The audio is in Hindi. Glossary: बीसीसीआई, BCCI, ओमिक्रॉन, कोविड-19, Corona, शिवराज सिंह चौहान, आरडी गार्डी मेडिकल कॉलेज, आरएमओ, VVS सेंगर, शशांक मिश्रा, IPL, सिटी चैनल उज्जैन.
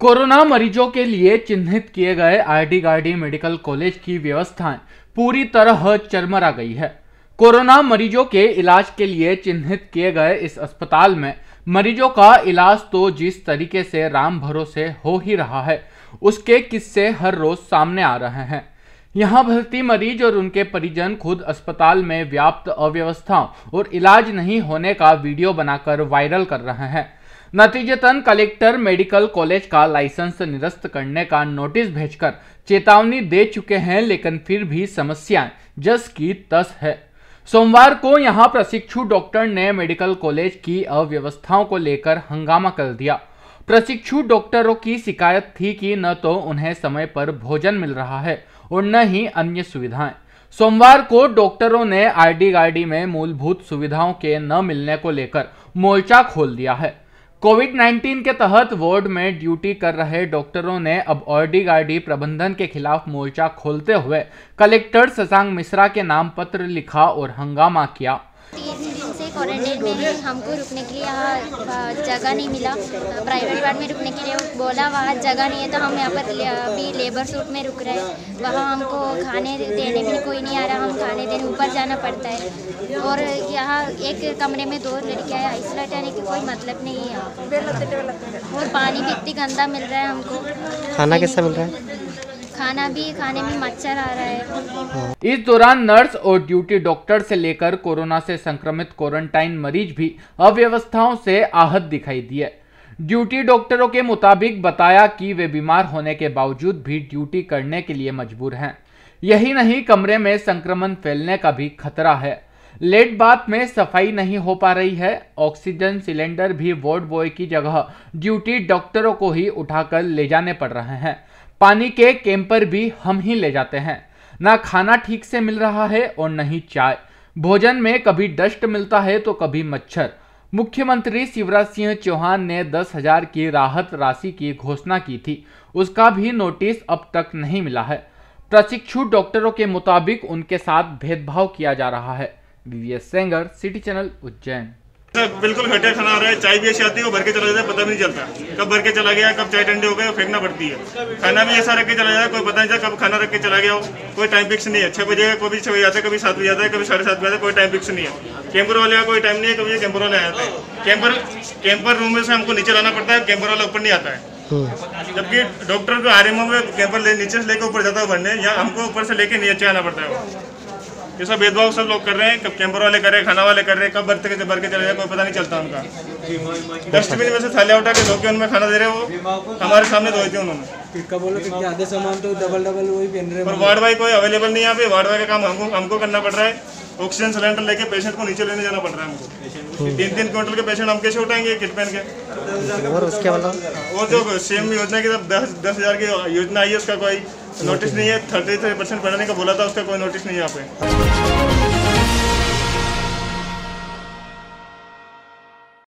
कोरोना मरीजों के लिए चिन्हित किए गए आरडी गार्डी मेडिकल कॉलेज की व्यवस्थाएं पूरी तरह चरमरा गई है। कोरोना मरीजों के इलाज के लिए चिन्हित किए गए इस अस्पताल में मरीजों का इलाज तो जिस तरीके से राम भरोसे हो ही रहा है, उसके किस्से हर रोज सामने आ रहे हैं। यहाँ भर्ती मरीज और उनके परिजन खुद अस्पताल में व्याप्त अव्यवस्थाओं और इलाज नहीं होने का वीडियो बनाकर वायरल कर रहे हैं। नतीजतन कलेक्टर मेडिकल कॉलेज का लाइसेंस निरस्त करने का नोटिस भेजकर चेतावनी दे चुके हैं, लेकिन फिर भी समस्याएं जस की तस है। सोमवार को यहां प्रशिक्षु डॉक्टर ने मेडिकल कॉलेज की अव्यवस्थाओं को लेकर हंगामा कर दिया। प्रशिक्षु डॉक्टरों की शिकायत थी कि न तो उन्हें समय पर भोजन मिल रहा है और न ही अन्य सुविधाएं। सोमवार को डॉक्टरों ने आरडी गार्डी में मूलभूत सुविधाओं के न मिलने को लेकर मोर्चा खोल दिया है। कोविड-19 के तहत वार्ड में ड्यूटी कर रहे डॉक्टरों ने अब आरडी गार्डी प्रबंधन के खिलाफ मोर्चा खोलते हुए कलेक्टर शशांक मिश्रा के नाम पत्र लिखा और हंगामा किया। 30 दिन से क्वारंटाइन में है, हमको रुकने के लिए यहाँ जगह नहीं मिला। प्राइवेट वार्ड में रुकने के लिए बोला, वहाँ जगह नहीं है तो हम यहाँ पर अभी लेबर सूट में रुक रहे हैं। वहाँ हमको खाने देने भी कोई नहीं आ रहा, हम खाने देने ऊपर जाना पड़ता है। और यहाँ एक कमरे में 2 लड़कियाँ हैं, आइसोलेट आने की कोई मतलब नहीं है यहाँ। और पानी भी इतनी गंदा मिल रहा है हमको। खाना कैसा मिल रहा है? खाना भी खाने में मच्छर आ रहा है। इस दौरान नर्स और ड्यूटी डॉक्टर से लेकर कोरोना से संक्रमित क्वारंटाइन मरीज भी अव्यवस्थाओं से आहत दिखाई दिए। ड्यूटी डॉक्टरों के मुताबिक बताया कि वे बीमार होने के बावजूद भी ड्यूटी करने के लिए मजबूर हैं। यही नहीं, कमरे में संक्रमण फैलने का भी खतरा है। लेट बात में सफाई नहीं हो पा रही है। ऑक्सीजन सिलेंडर भी वार्ड बॉय की जगह ड्यूटी डॉक्टरों को ही उठाकर ले जाने पड़ रहे हैं। पानी के कैंपर भी हम ही ले जाते हैं। ना खाना ठीक से मिल रहा है और न ही चाय। भोजन में कभी डस्ट मिलता है तो कभी मच्छर। मुख्यमंत्री शिवराज सिंह चौहान ने 10,000 की राहत राशि की घोषणा की थी, उसका भी नोटिस अब तक नहीं मिला है। प्रशिक्षु डॉक्टरों के मुताबिक उनके साथ भेदभाव किया जा रहा है। VVS सेंगर, सिटी चैनल उज्जैन। बिल्कुल घटिया खाना आ रहा है। चाय भी ऐसी आती है, वो भर के चला जाता है, पता भी नहीं चलता कब भर के चला गया, कब चाय ठंडे हो गए, फेंकना पड़ती है। खाना भी ऐसा रख के चला जाता है, कोई पता नहीं चला कब खाना रख के चला गया हो। कोई टाइम फिक्स नहीं है, 6 बजे का कभी 6 बजे आता है, कभी 7 बजे आता है, कभी 7:30 बजे आता है, कोई टाइम फिक्स नहीं है। कैंपर वाले का कोई टाइम नहीं है, कभी कैंपर वाले आ जाता है। कैंपर रूम में से हमको नीचे लाना पड़ता है, कैंपर वाला ऊपर नहीं आता है। जबकि डॉक्टर को आरएमओ में कैंपर नीचे से लेकर ऊपर जाता है भरने, या हमको ऊपर से लेके नीचे आना पड़ता है। ये सब भेदभाव सब लोग कर रहे हैं। कब कैंपर वाले कर रहे हैं, खाना वाले कर रहे हैं, कब भर के चले जाए कोई पता नहीं चलता उनका। डस्टबिन में से थालियाँ उठा के धोके उनमें खाना दे रहे हैं, वो हमारे सामने धोए थे उन्होंने। आधे सामान तो डबल वही पहन रहे हैं। पर वार्ड वाई कोई अवेलेबल नहीं है यहाँ पे। वार्ड वाई का काम हमको करना पड़ रहा है। ऑक्सीजन सिलेंडर लेके पेशेंट को नीचे लेने जाना पड़ रहा है हमको। 3-3 क्विंटल के पेशेंट हम कैसे उठाएंगे किट पहन के? और जो सेम योजना की 10,000 की योजना आई है, उसका कोई नोटिस नहीं है। 33% बढ़ाने का बोला था, उसका कोई नोटिस नहीं है यहाँ पे।